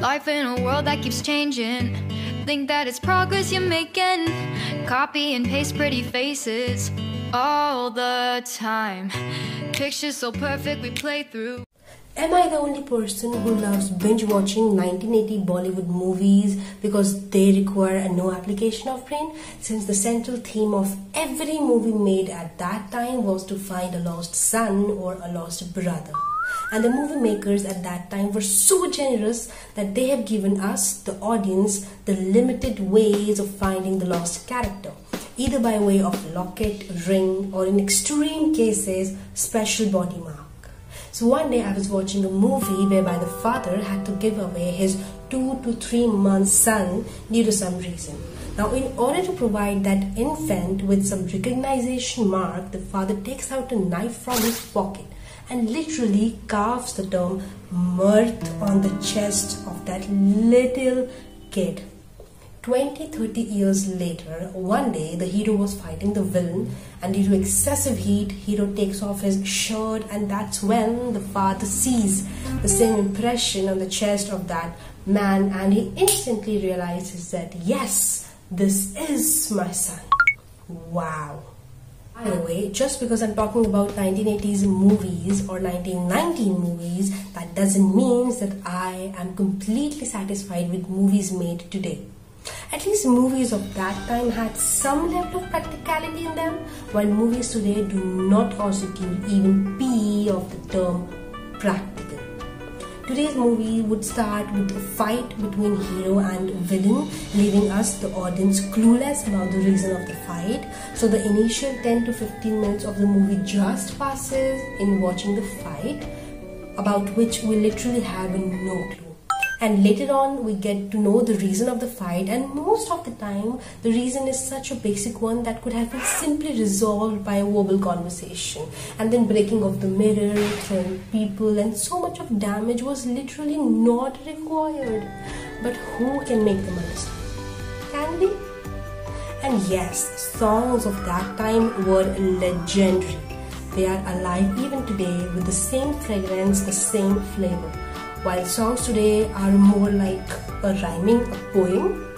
Life in a world that keeps changing. Think that it's progress you're making. Copy and paste pretty faces all the time. Pictures so perfect we play through. Am I the only person who loves binge-watching 1980 Bollywood movies because they require no application of brain? Since the central theme of every movie made at that time was to find a lost son or a lost brother. And the movie makers at that time were so generous that they have given us, the audience, the limited ways of finding the lost character. Either by way of locket, ring, or in extreme cases, special body mark. So one day I was watching a movie whereby the father had to give away his 2 to 3 month son due to some reason. Now in order to provide that infant with some recognition mark, the father takes out a knife from his pocket and literally carves the term mirth on the chest of that little kid. 20-30 years later, one day the hero was fighting the villain, and due to excessive heat, hero takes off his shirt, and that's when the father sees the same impression on the chest of that man, and he instantly realizes that yes, this is my son. Wow. By the way, just because I'm talking about 1980s movies or 1990 movies, that doesn't mean that I am completely satisfied with movies made today. At least movies of that time had some level of practicality in them, while movies today do not also give even p of the term practical. Today's movie would start with a fight between hero and villain, leaving us, the audience, clueless about the reason of the fight. So the initial 10 to 15 minutes of the movie just passes in watching the fight, about which we literally have no clue. And later on, we get to know the reason of the fight, and most of the time, the reason is such a basic one that could have been simply resolved by a verbal conversation. And then breaking of the mirror, throwing people, and so much of damage was literally not required. But who can make them understand? Can we? And yes, songs of that time were legendary. They are alive even today with the same fragrance, the same flavor. While songs today are more like a rhyming, a poem.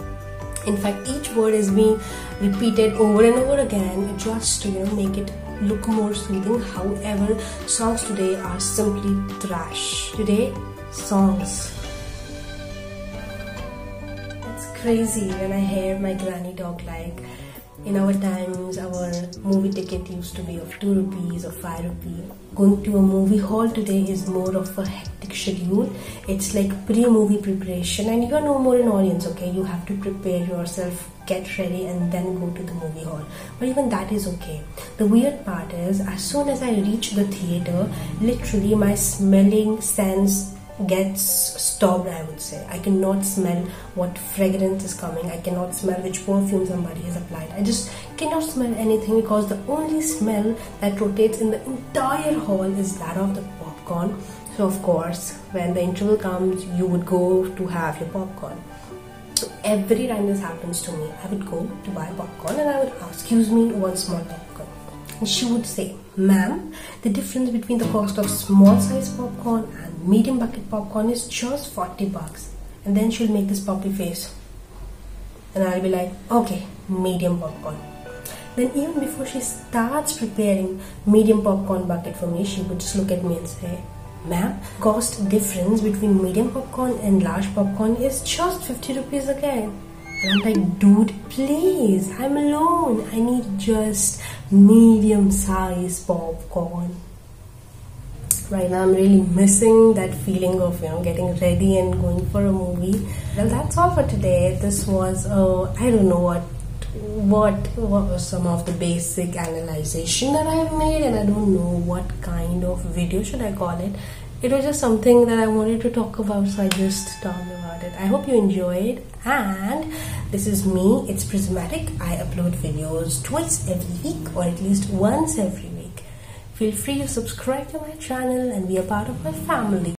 In fact, each word is being repeated over and over again just to make it look more soothing. However, songs today are simply trash. Today, songs. It's crazy when I hear my granny talk like, in our times, our movie ticket used to be of 2 rupees or 5 rupees. Going to a movie hall today is more of a hectic schedule. It's like pre-movie preparation, and you are no more an audience, okay? You have to prepare yourself, get ready, and then go to the movie hall. But even that is okay. The weird part is, as soon as I reach the theater, literally my smelling sense gets stopped, I would say. I cannot smell what fragrance is coming. I cannot smell which perfume somebody has applied. I just cannot smell anything, because the only smell that rotates in the entire hall is that of the popcorn. So of course, when the interval comes, you would go to have your popcorn. So every time this happens to me, I would go to buy popcorn and I would ask, excuse me, one small popcorn. And she would say, ma'am, the difference between the cost of small size popcorn and medium bucket popcorn is just 40 bucks. And then she'll make this poppy face. And I'll be like, okay, medium popcorn. Then even before she starts preparing medium popcorn bucket for me, she would just look at me and say, ma'am, cost difference between medium popcorn and large popcorn is just 50 rupees again. And I'm like, dude, please, I'm alone. I need just medium-sized popcorn. Right now, I'm really missing that feeling of, getting ready and going for a movie. Well, that's all for today. This was, I don't know what was some of the basic analyzation that I've made, and I don't know what kind of video should I call it. It was just something that I wanted to talk about, so I just talked about it. I hope you enjoyed, and this is me, It's Prismatic. I upload videos twice every week, or at least once every week. Feel free to subscribe to my channel and be a part of my family.